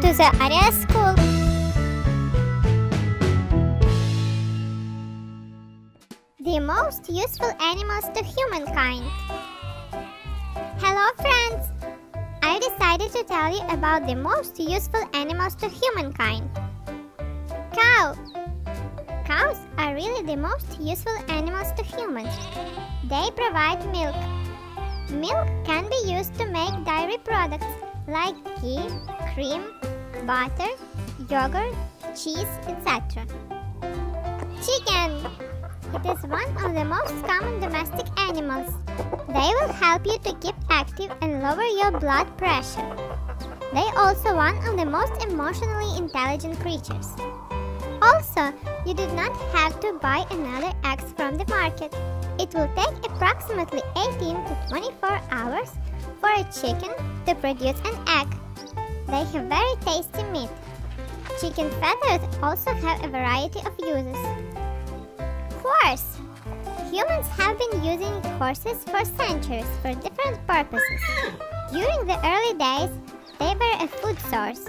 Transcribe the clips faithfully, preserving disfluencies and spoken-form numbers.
to the Arya School. The most useful animals to humankind. Hello friends! I decided to tell you about the most useful animals to humankind. Cow. Cows are really the most useful animals to humans. They provide milk. Milk can be used to make dairy products like ghee, cream, butter, yogurt, cheese, et cetera. Chicken. It is one of the most common domestic animals. They will help you to keep active and lower your blood pressure. They are also one of the most emotionally intelligent creatures. Also, you do not have to buy another egg from the market. It will take approximately eighteen to twenty-four hours for a chicken to produce an egg. They have very tasty meat. Chicken feathers also have a variety of uses. Horse. Humans have been using horses for centuries for different purposes. During the early days, they were a food source.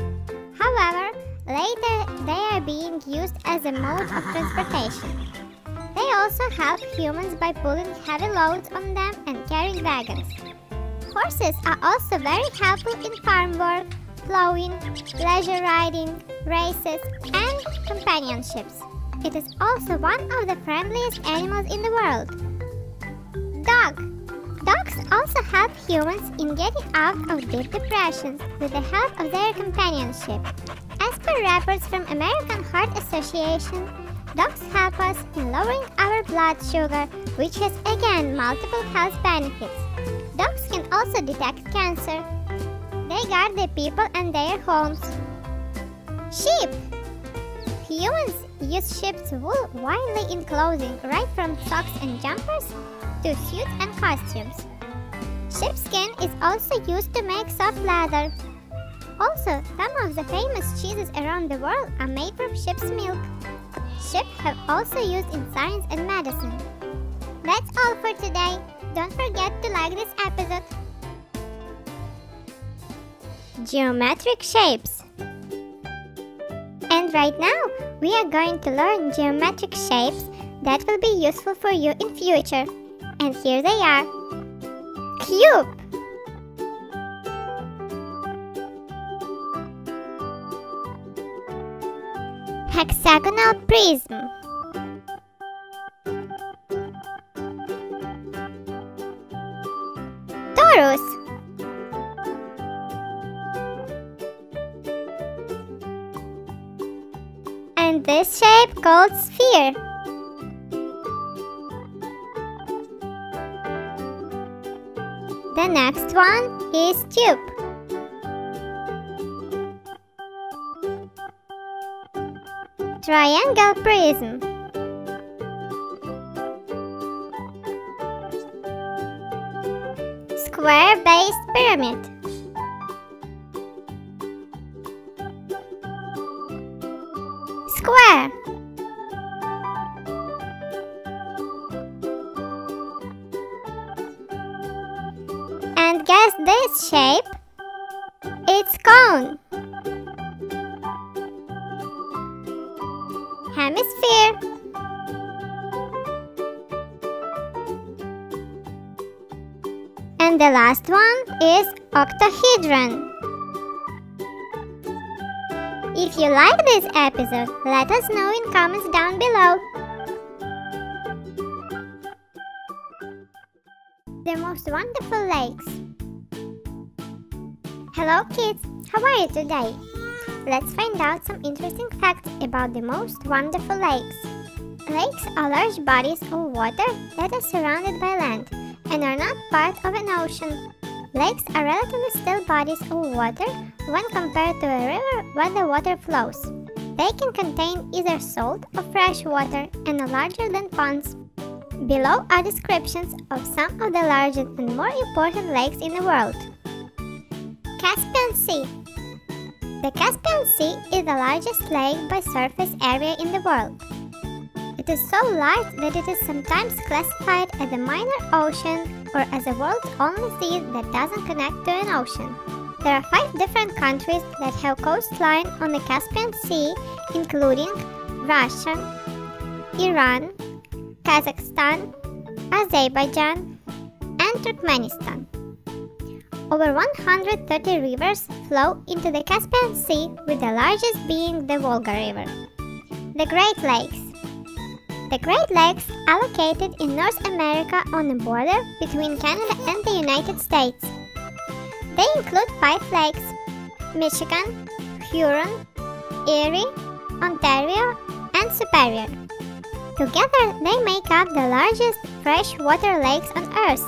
However, later they are being used as a mode of transportation. They also help humans by pulling heavy loads on them and carrying wagons. Horses are also very helpful in farm work, plowing, leisure riding, races, and companionships. It is also one of the friendliest animals in the world. Dog. Dogs also help humans in getting out of deep depressions with the help of their companionship. As per reports from American Heart Association, dogs help us in lowering our blood sugar, which has again multiple health benefits. Dogs can also detect cancer. They guard the people and their homes. Sheep. Humans use sheep's wool widely in clothing, right from socks and jumpers to suits and costumes. Sheepskin is also used to make soft leather. Also, some of the famous cheeses around the world are made from sheep's milk. Sheep have also used in science and medicine. That's all for today. Don't forget to like this episode. Geometric shapes. And right now, we are going to learn geometric shapes that will be useful for you in future. And here they are. Cube. Hexagonal prism. Torus. And this shape called sphere. The next one is tube. Triangle prism. Square-based pyramid. Square. And guess this shape? It's cone. Hemisphere. And the last one is octahedron. If you like this episode, let us know in comments down below. The most wonderful lakes. Hello kids, how are you today? Let's find out some interesting facts about the most wonderful lakes. Lakes are large bodies of water that are surrounded by land and are not part of an ocean. Lakes are relatively still bodies of water when compared to a river where the water flows. They can contain either salt or fresh water and are larger than ponds. Below are descriptions of some of the largest and more important lakes in the world. Caspian Sea. The Caspian Sea is the largest lake by surface area in the world. It is so large that it is sometimes classified as a minor ocean or as the world's only sea that doesn't connect to an ocean. There are five different countries that have coastline on the Caspian Sea, including Russia, Iran, Kazakhstan, Azerbaijan, and Turkmenistan. Over one hundred thirty rivers flow into the Caspian Sea, with the largest being the Volga River. The Great Lakes. The Great Lakes are located in North America on the border between Canada and the United States. They include five lakes: Michigan, Huron, Erie, Ontario, and Superior. Together they make up the largest freshwater lakes on Earth.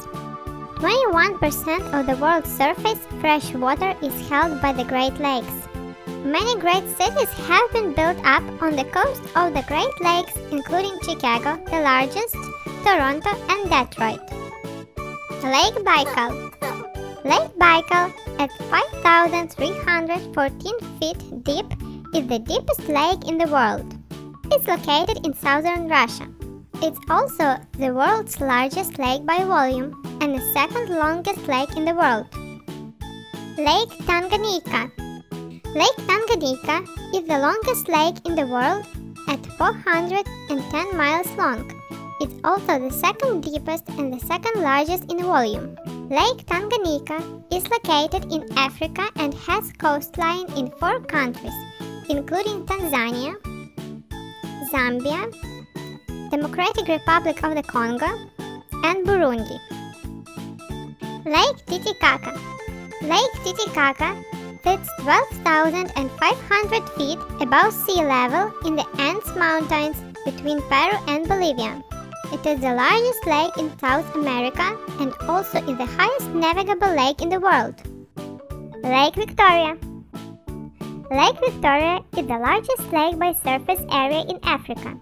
twenty-one percent of the world's surface fresh water is held by the Great Lakes. Many great cities have been built up on the coast of the Great Lakes, including Chicago, the largest, Toronto, and Detroit. Lake Baikal. Lake Baikal, at five thousand three hundred fourteen feet deep, is the deepest lake in the world. It's located in southern Russia. It's also the world's largest lake by volume and the second longest lake in the world. Lake Tanganyika. Lake Tanganyika is the longest lake in the world at four hundred ten miles long. It's also the second deepest and the second largest in volume. Lake Tanganyika is located in Africa and has coastline in four countries, including Tanzania, Zambia, Democratic Republic of the Congo, and Burundi. Lake Titicaca. Lake Titicaca sits twelve thousand five hundred feet above sea level in the Andes Mountains between Peru and Bolivia. It is the largest lake in South America and also is the highest navigable lake in the world. Lake Victoria. Lake Victoria is the largest lake by surface area in Africa.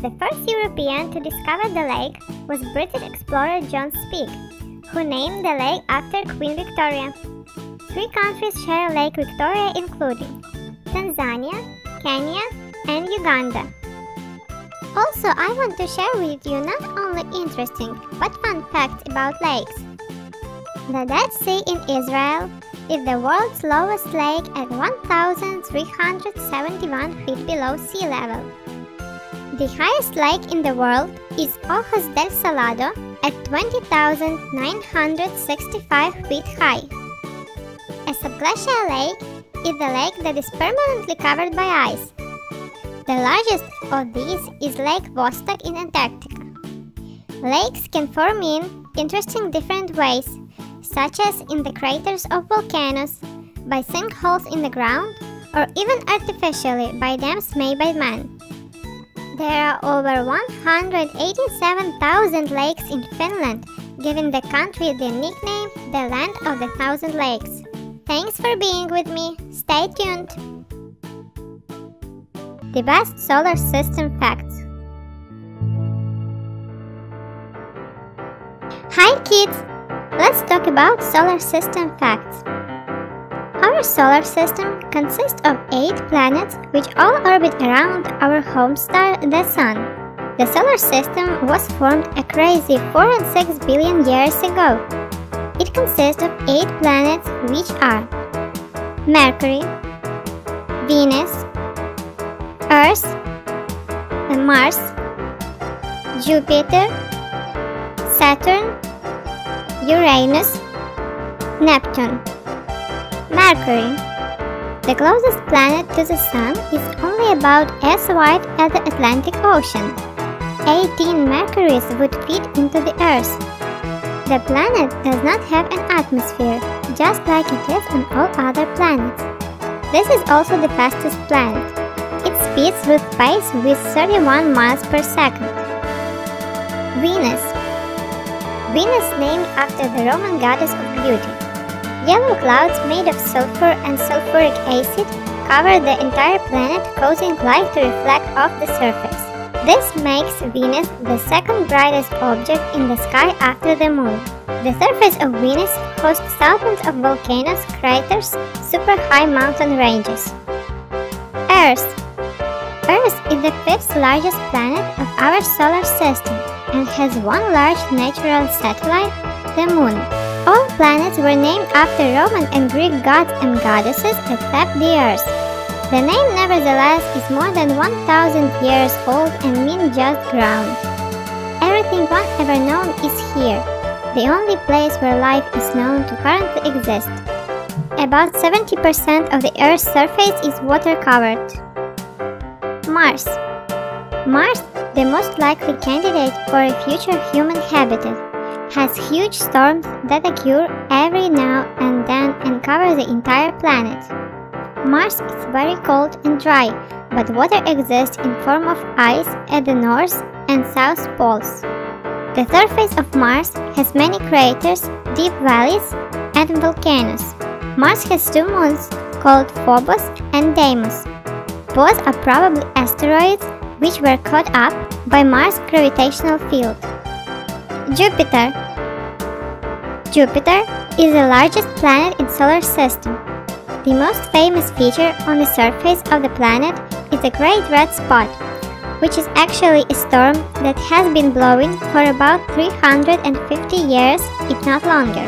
The first European to discover the lake was British explorer John Speke, who named the lake after Queen Victoria. Three countries share Lake Victoria, including Tanzania, Kenya, and Uganda. Also, I want to share with you not only interesting but fun facts about lakes. The Dead Sea in Israel is the world's lowest lake at one thousand three hundred seventy-one feet below sea level. The highest lake in the world is Ojos del Salado, at twenty thousand nine hundred sixty-five feet high. A subglacial lake is the lake that is permanently covered by ice. The largest of these is Lake Vostok in Antarctica. Lakes can form in interesting different ways, such as in the craters of volcanoes, by sinkholes in the ground, or even artificially by dams made by man. There are over one hundred eighty-seven thousand lakes in Finland, giving the country the nickname the Land of the Thousand Lakes. Thanks for being with me. Stay tuned! The best solar system facts. Hi kids! Let's talk about solar system facts. Our solar system consists of eight planets which all orbit around our home star, the Sun. The solar system was formed a crazy four and six billion years ago. It consists of eight planets, which are Mercury, Venus, Earth, Mars, Jupiter, Saturn, Uranus, Neptune. Mercury. The closest planet to the Sun is only about as wide as the Atlantic Ocean. eighteen Mercuries would fit into the Earth. The planet does not have an atmosphere, just like it is on all other planets. This is also the fastest planet. It speeds through space with thirty-one miles per second. Venus. Venus, named after the Roman goddess of beauty. Yellow clouds made of sulfur and sulfuric acid cover the entire planet, causing light to reflect off the surface. This makes Venus the second brightest object in the sky after the Moon. The surface of Venus hosts thousands of volcanoes, craters, super high mountain ranges. Earth. Earth is the fifth largest planet of our solar system and has one large natural satellite, the Moon. All planets were named after Roman and Greek gods and goddesses that swept the earth. The name nevertheless is more than one thousand years old and means just ground. Everything one ever known is here, the only place where life is known to currently exist. About seventy percent of the Earth's surface is water-covered. Mars. Mars, the most likely candidate for a future human habitat, has huge storms that occur every now and then and cover the entire planet. Mars is very cold and dry, but water exists in form of ice at the north and south poles. The surface of Mars has many craters, deep valleys, and volcanoes. Mars has two moons, called Phobos and Deimos. Both are probably asteroids which were caught up by Mars' gravitational field. Jupiter. Jupiter is the largest planet in the solar system. The most famous feature on the surface of the planet is the Great Red Spot, which is actually a storm that has been blowing for about three hundred fifty years, if not longer.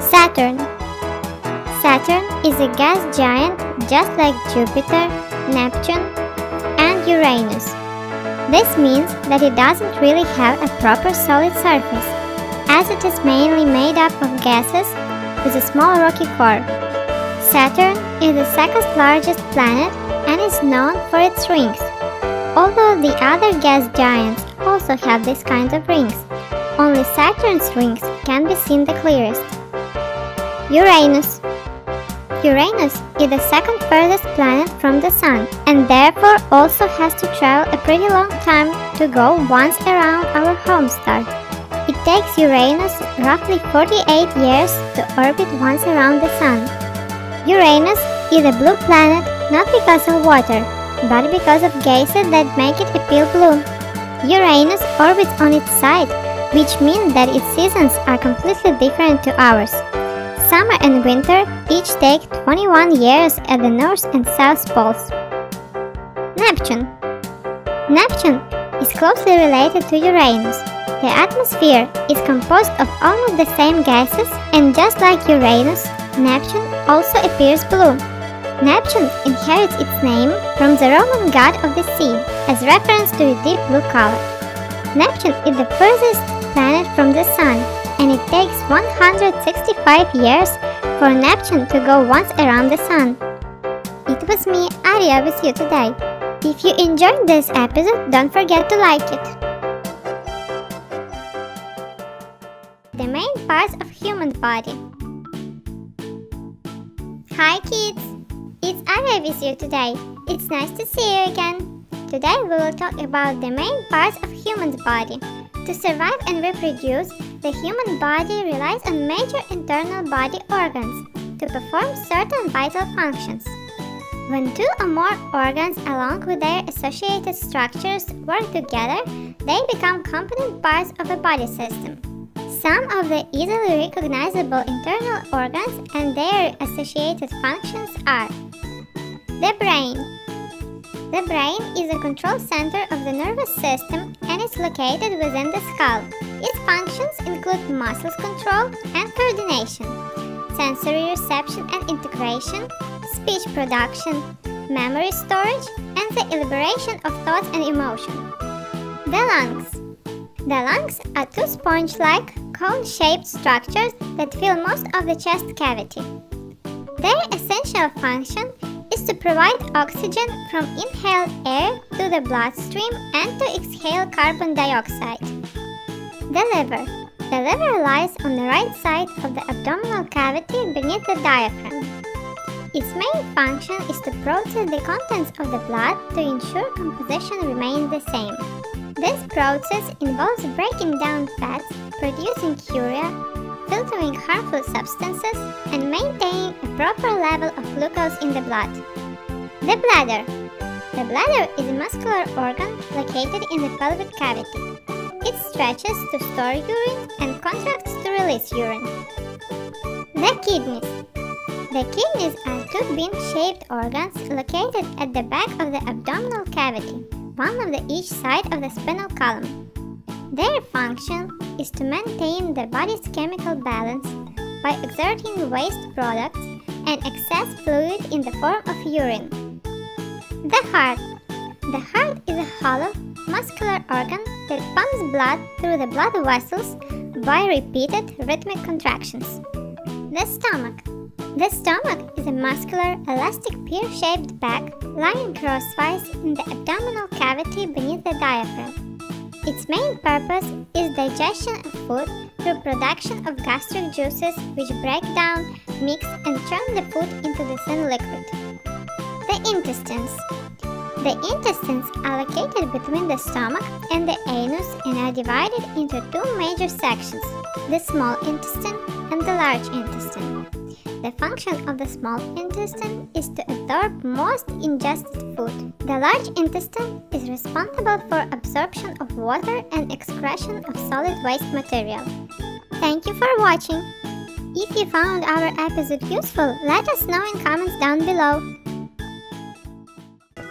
Saturn. Saturn is a gas giant just like Jupiter, Neptune, and Uranus. This means that it doesn't really have a proper solid surface, as it is mainly made up of gases with a small rocky core. Saturn is the second largest planet and is known for its rings. Although the other gas giants also have these kinds of rings, only Saturn's rings can be seen the clearest. Uranus. Uranus is the second furthest planet from the Sun, and therefore also has to travel a pretty long time to go once around our home star. It takes Uranus roughly forty-eight years to orbit once around the Sun. Uranus is a blue planet not because of water, but because of gases that make it a pale blue. Uranus orbits on its side, which means that its seasons are completely different to ours. Summer and winter each take twenty-one years at the north and south poles. Neptune. Neptune is closely related to Uranus. The atmosphere is composed of almost the same gases, and just like Uranus, Neptune also appears blue. Neptune inherits its name from the Roman god of the sea, as reference to a deep blue color. Neptune is the furthest planet from the Sun, and it takes one hundred sixty-five years for Neptune to go once around the Sun. It was me, Arya, with you today. If you enjoyed this episode, don't forget to like it. The main parts of human body. Hi kids! It's Arya with you today. It's nice to see you again. Today we will talk about the main parts of human body. To survive and reproduce, the human body relies on major internal body organs to perform certain vital functions. When two or more organs along with their associated structures work together, they become component parts of a body system. Some of the easily recognizable internal organs and their associated functions are the brain. The brain is the control center of the nervous system and is located within the skull. Its functions include muscle control and coordination, sensory reception and integration, speech production, memory storage, and the elaboration of thoughts and emotion. The lungs. The lungs are two sponge-like, cone-shaped structures that fill most of the chest cavity. Their essential function is to provide oxygen from inhaled air to the bloodstream and to exhale carbon dioxide. The liver. The liver lies on the right side of the abdominal cavity beneath the diaphragm. Its main function is to process the contents of the blood to ensure composition remains the same. This process involves breaking down fats, producing urea, filtering harmful substances, and maintaining a proper level of glucose in the blood. The bladder. The bladder is a muscular organ located in the pelvic cavity. It stretches to store urine and contracts to release urine. The kidneys. The kidneys are two bean-shaped organs located at the back of the abdominal cavity, one on each side of the spinal column. Their function is to maintain the body's chemical balance by exerting waste products and excess fluid in the form of urine. The heart. The heart is a hollow, muscular organ that pumps blood through the blood vessels by repeated rhythmic contractions. The stomach. The stomach is a muscular, elastic, pear-shaped bag lying crosswise in the abdominal cavity beneath the diaphragm. Its main purpose is digestion of food through production of gastric juices which break down, mix and churn the food into the thin liquid. The intestines. The intestines are located between the stomach and the anus and are divided into two major sections, the small intestine and the large intestine. The function of the small intestine is to absorb most ingested food. The large intestine is responsible for absorption of water and excretion of solid waste material. Thank you for watching! If you found our episode useful, let us know in comments down below.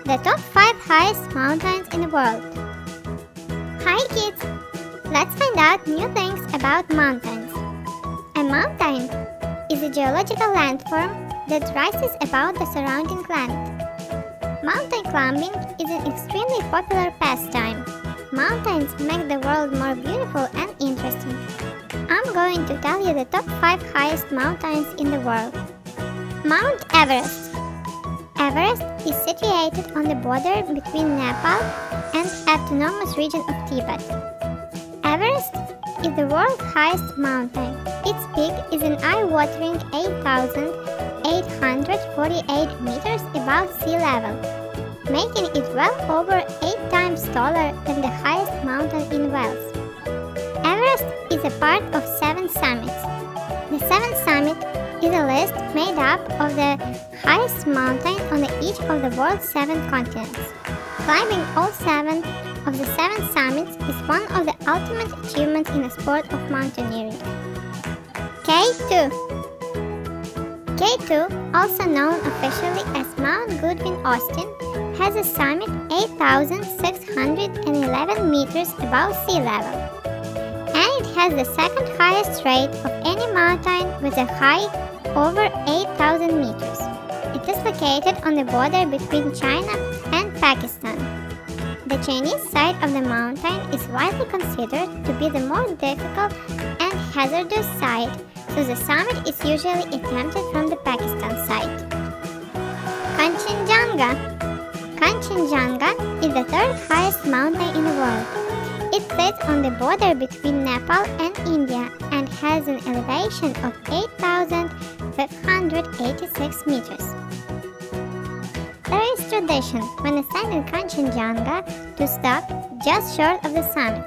The top five highest mountains in the world. Hi kids! Let's find out new things about mountains. A mountain is a geological landform that rises above the surrounding land. Mountain climbing is an extremely popular pastime. Mountains make the world more beautiful and interesting. I'm going to tell you the top five highest mountains in the world. Mount Everest. Everest is situated on the border between Nepal and autonomous region of Tibet. Everest is the world's highest mountain. Its peak is an eye-watering eight thousand eight hundred forty-eight meters above sea level, making it well over eight times taller than the highest mountain in Wales. Everest is a part of Seven Summits. The Seven Summit is a list made up of the highest mountain on each of the world's seven continents. Climbing all seven of the Seven Summits is one of the ultimate achievements in the sport of mountaineering. K two. K two, also known officially as Mount Goodwin-Austen, has a summit eight thousand six hundred eleven meters above sea level, and it has the second highest rate of any mountain with a height over eight thousand meters. It is located on the border between China and Pakistan. The Chinese side of the mountain is widely considered to be the more difficult and hazardous side, so the summit is usually attempted from the Pakistan side. Kanchenjunga. Kanchenjunga is the third highest mountain in the world. It sits on the border between Nepal and India and has an elevation of eight thousand five hundred eighty-six meters. There is tradition when ascending Kanchenjunga to stop just short of the summit.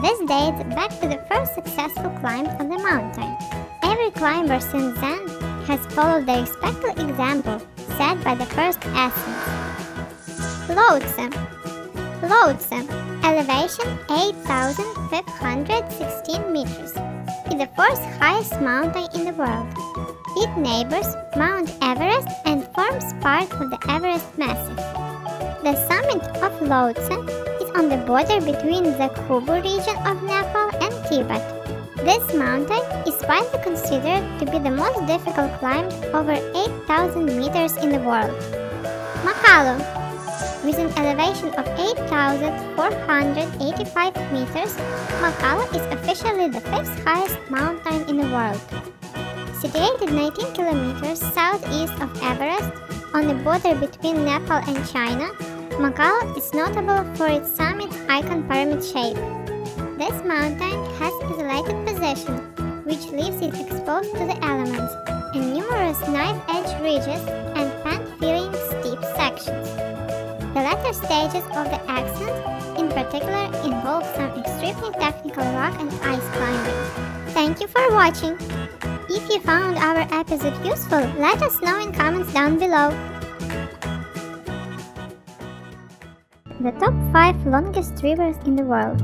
This dates back to the first successful climb of the mountain. Every climber since then has followed the respectful example set by the first ascent. Lhotse. Lhotse, elevation eight thousand five hundred sixteen meters, is the fourth highest mountain in the world. It neighbors Mount Everest and forms part of the Everest Massif. The summit of Lhotse on the border between the Khyber region of Nepal and Tibet. This mountain is widely considered to be the most difficult climb over eight thousand meters in the world. Makalu. With an elevation of eight thousand four hundred eighty-five meters, Makalu is officially the fifth highest mountain in the world. Situated nineteen kilometers southeast of Everest, on the border between Nepal and China, Makalu is notable for its summit icon pyramid shape. This mountain has isolated position, which leaves it exposed to the elements, and numerous knife-edge ridges and fan-feeling steep sections. The latter stages of the ascent, in particular, involve some extremely technical rock and ice climbing. Thank you for watching! If you found our episode useful, let us know in comments down below. The top five longest rivers in the world.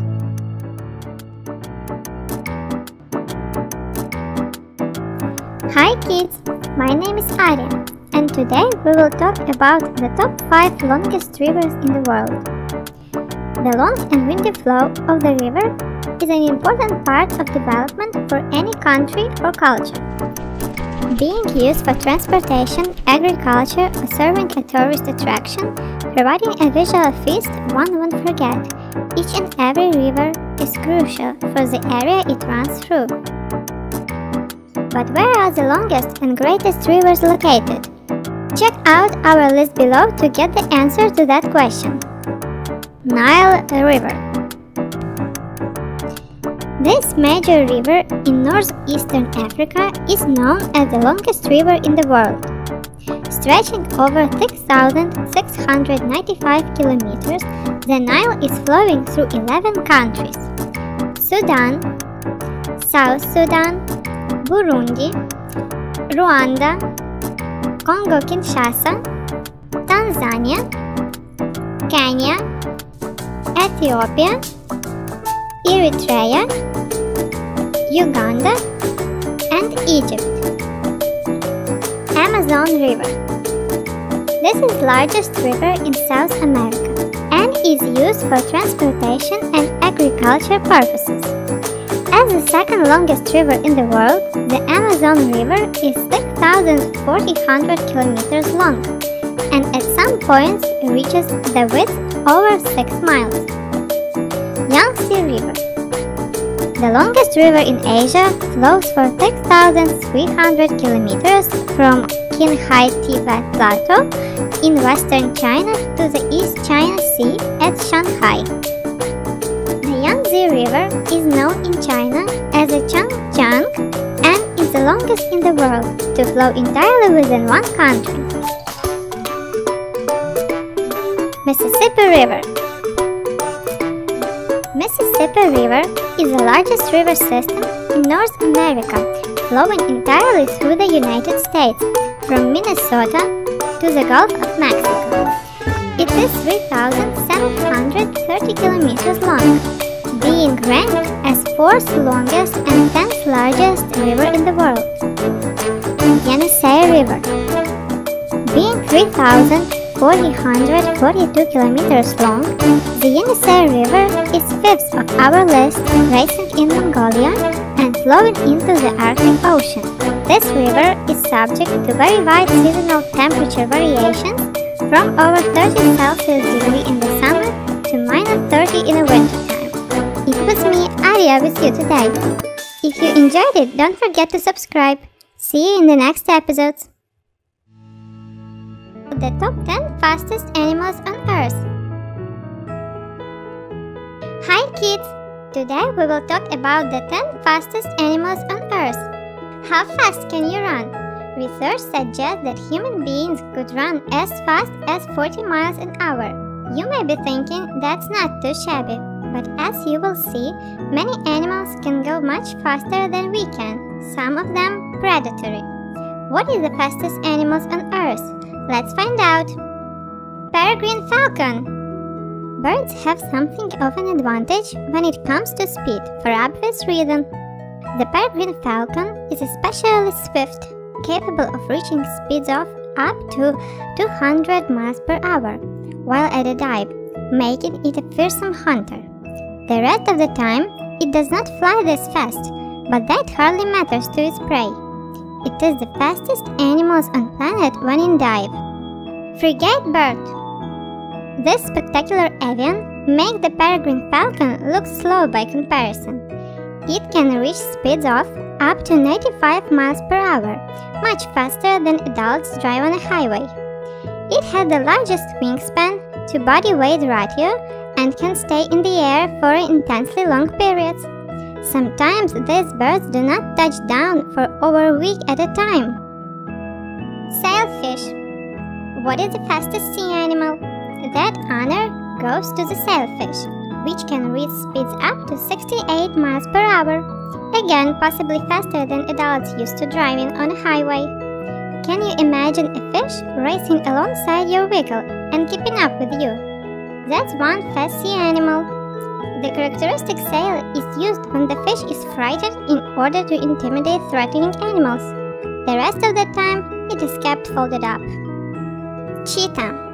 Hi kids, my name is Arya, and today we will talk about the top five longest rivers in the world. The long and windy flow of the river is an important part of development for any country or culture. Being used for transportation, agriculture, or serving a tourist attraction, providing a visual feast one won't forget, each and every river is crucial for the area it runs through. But where are the longest and greatest rivers located? Check out our list below to get the answer to that question. Nile River. This major river in northeastern Africa is known as the longest river in the world. Stretching over six thousand six hundred ninety-five kilometers, the Nile is flowing through eleven countries: Sudan, South Sudan, Burundi, Rwanda, Congo-Kinshasa, Tanzania, Kenya, Ethiopia, Eritrea, Uganda, and Egypt. Amazon River. This is the largest river in South America and is used for transportation and agriculture purposes. As the second longest river in the world, the Amazon River is six thousand four hundred kilometers long and at some points reaches the width over six miles. Yangtze River. The longest river in Asia flows for six thousand three hundred kilometers from Kinshaitiva Plateau in western China to the East China Sea at Shanghai. The Yangtze River is known in China as the Changjiang and is the longest in the world to flow entirely within one country. Mississippi River. Mississippi River is the largest river system in North America, flowing entirely through the United States, from Minnesota to the Gulf of Mexico. It is three thousand seven hundred thirty kilometers long, being ranked as fourth longest and tenth largest river in the world. Yenisei River. Being three thousand four hundred forty-two kilometers long, the Yenisei River is fifth of our list, racing in Mongolia and flowing into the Arctic Ocean. This river is subject to very wide seasonal temperature variations, from over thirty Celsius degrees in the summer to minus thirty in the wintertime. It was me, Arya, with you today. If you enjoyed it, don't forget to subscribe. See you in the next episodes. The top ten fastest animals on Earth. Hi kids! Today we will talk about the ten fastest animals on Earth. How fast can you run? Research suggests that human beings could run as fast as forty miles an hour. You may be thinking that's not too shabby, but as you will see, many animals can go much faster than we can, some of them predatory. What is the fastest animals on Earth? Let's find out! Peregrine Falcon. Birds have something of an advantage when it comes to speed, for obvious reason. The peregrine falcon is especially swift, capable of reaching speeds of up to two hundred miles per hour while at a dive, making it a fearsome hunter. The rest of the time, it does not fly this fast, but that hardly matters to its prey. It is the fastest animals on planet when in dive. Frigate bird. This spectacular avian makes the peregrine falcon look slow by comparison. It can reach speeds of up to ninety-five miles per hour, much faster than adults drive on a highway. It has the largest wingspan to body weight ratio and can stay in the air for intensely long periods. Sometimes these birds do not touch down for over a week at a time. Sailfish. What is the fastest sea animal? That honor goes to the sailfish, which can reach speeds up to sixty-eight miles per hour. Again, possibly faster than adults used to driving on a highway. Can you imagine a fish racing alongside your vehicle and keeping up with you? That's one fast sea animal. The characteristic sail is used when the fish is frightened in order to intimidate threatening animals. The rest of the time, it is kept folded up. Cheetah.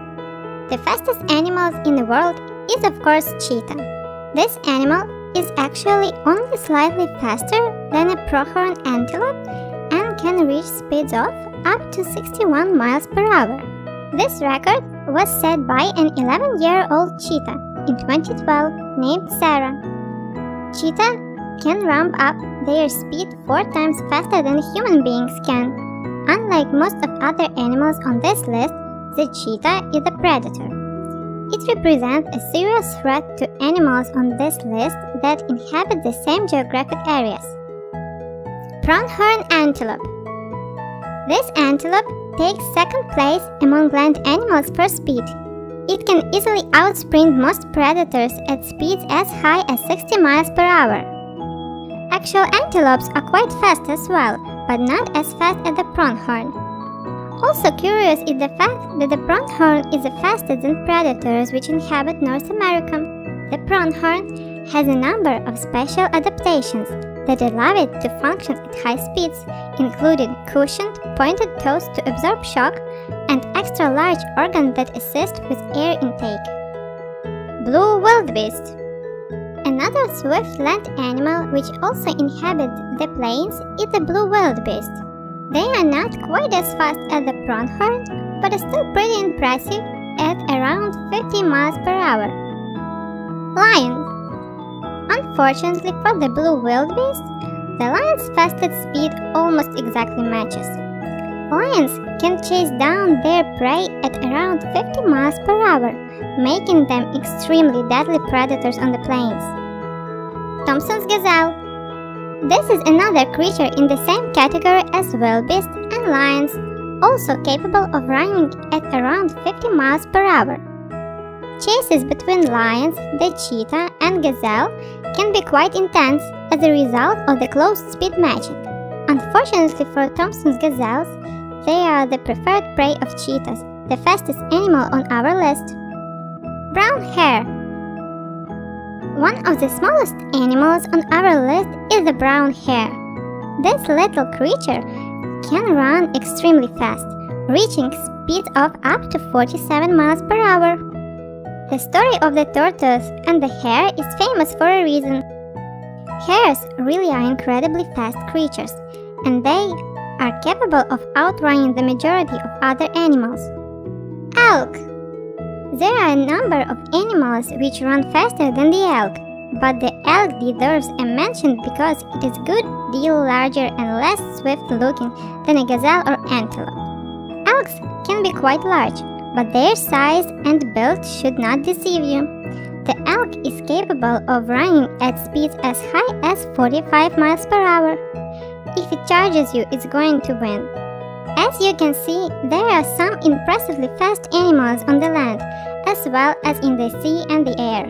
The fastest animals in the world is of course cheetah. This animal is actually only slightly faster than a pronghorn antelope and can reach speeds of up to sixty-one miles per hour. This record was set by an eleven-year-old cheetah in twenty twelve named Sarah. Cheetah can ramp up their speed four times faster than human beings can. Unlike most of other animals on this list, the cheetah is a predator. It represents a serious threat to animals on this list that inhabit the same geographic areas. Pronghorn antelope. This antelope takes second place among land animals per speed. It can easily outsprint most predators at speeds as high as sixty miles per hour. Actual antelopes are quite fast as well, but not as fast as the pronghorn. Also curious is the fact that the pronghorn is faster than predators which inhabit North America. The pronghorn has a number of special adaptations that allow it to function at high speeds, including cushioned, pointed toes to absorb shock and extra-large organs that assist with air intake. Blue wildebeest. Another swift land animal which also inhabits the plains is the blue wildebeest. They are not quite as fast as the pronghorn, but are still pretty impressive at around fifty miles per hour. Lion. Unfortunately for the blue wildebeest, the lion's fastest speed almost exactly matches. Lions can chase down their prey at around fifty miles per hour, making them extremely deadly predators on the plains. Thompson's gazelle. This is another creature in the same category as wildebeest and lions, also capable of running at around fifty miles per hour. Chases between lions, the cheetah and gazelle can be quite intense as a result of the close speed matching. Unfortunately for Thompson's gazelles, they are the preferred prey of cheetahs, the fastest animal on our list. Brown hare. One of the smallest animals on our list is the brown hare. This little creature can run extremely fast, reaching speeds of up to forty-seven miles per hour. The story of the tortoise and the hare is famous for a reason. Hares really are incredibly fast creatures, and they are capable of outrunning the majority of other animals. Elk. There are a number of animals which run faster than the elk, but the elk deserves a mention because it is a good deal larger and less swift looking than a gazelle or antelope. Elks can be quite large, but their size and build should not deceive you. The elk is capable of running at speeds as high as forty-five miles per hour. If it charges you, it's going to win. As you can see, there are some impressively fast animals on the land, as well as in the sea and the air.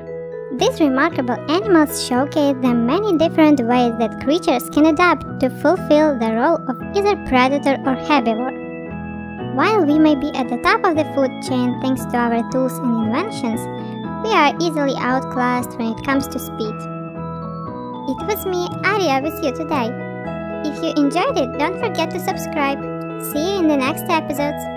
These remarkable animals showcase the many different ways that creatures can adapt to fulfill the role of either predator or herbivore. While we may be at the top of the food chain thanks to our tools and inventions, we are easily outclassed when it comes to speed. It was me, Arya, with you today. If you enjoyed it, don't forget to subscribe. See you in the next episodes.